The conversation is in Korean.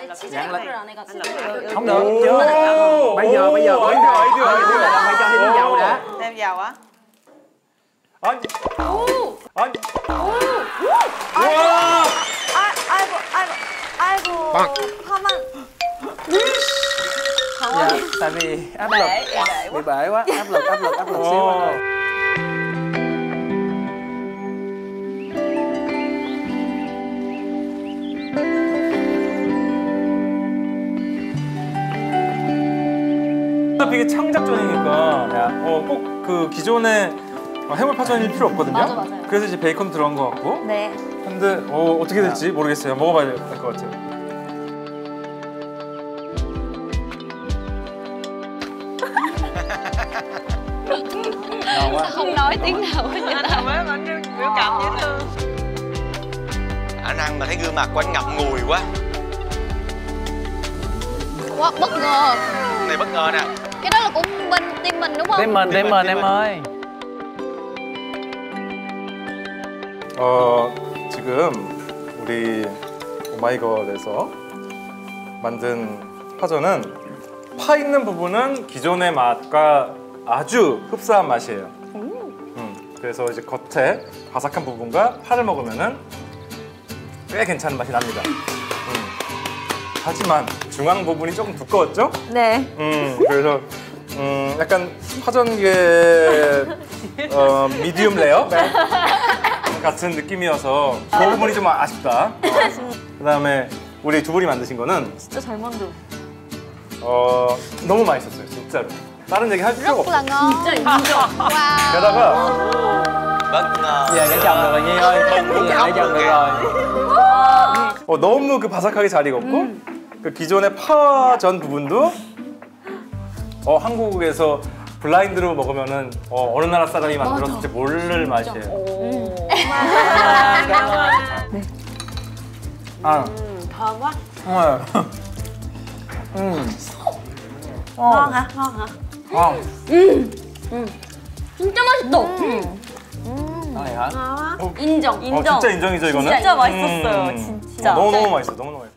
아예 치즈를 안 해가지고 không được chưa. Bây giờ bây giờ thêm dầu đã, thêm dầu á. 아이고 화만. Dạ, tại vì áp lực bị bể quá, áp lực xíu anh ơi. 어차피 이게 창작전이니까 꼭 그 기존의 해물파전일 필요 없거든요. 맞아요. 그래서 이제 베이컨 들어간 것 같고. 네. 근데 어떻게 될지 모르겠어요. 먹어봐야 될 것 같아요. Không nói tiếng nào hết. Anh mới biểu cảm dễ thương. Anh ăn mà thấy gương mặt của anh ngậm ngùi quá. Quá bất ngờ. Này bất ngờ nè. Cái đó là của bên team mình đúng không? Team mình em ơi. 지금 우리 오마이걸에서 만든 파전은 파 있는 부분은 기존의 맛과 아주 흡사한 맛이에요. 그래서 이제 겉에 바삭한 부분과 파를 먹으면은 꽤 괜찮은 맛이 납니다. 하지만 중앙 부분이 조금 두꺼웠죠? 네. 그래서 약간 파전계 미디움 레어 같은 느낌이어서 그 부분이 좀 아쉽다. 그다음에 우리 두 분이 만드신 거는 진짜 잘 만들어. 너무 맛있었어요, 진짜로. 다른 얘기 할 필요가 없어. 진짜 인정. 게다가 bất ngờ. Dạ cái chồng được rồi Nhi ơi. Cái chồng được rồi. 너무 그 바삭하게 잘 익었고 그 기존의 파전 부분도 한국에서 블라인드로 먹으면은 어느 나라 사람이 만들었을지 모를 맛이에요. 네. 아. 더워? 네. 먹어. 진짜 맛있다. 인정. 진짜 인정이죠 이거는? 진짜 맛있었어요. 진짜. 너무 맛있어.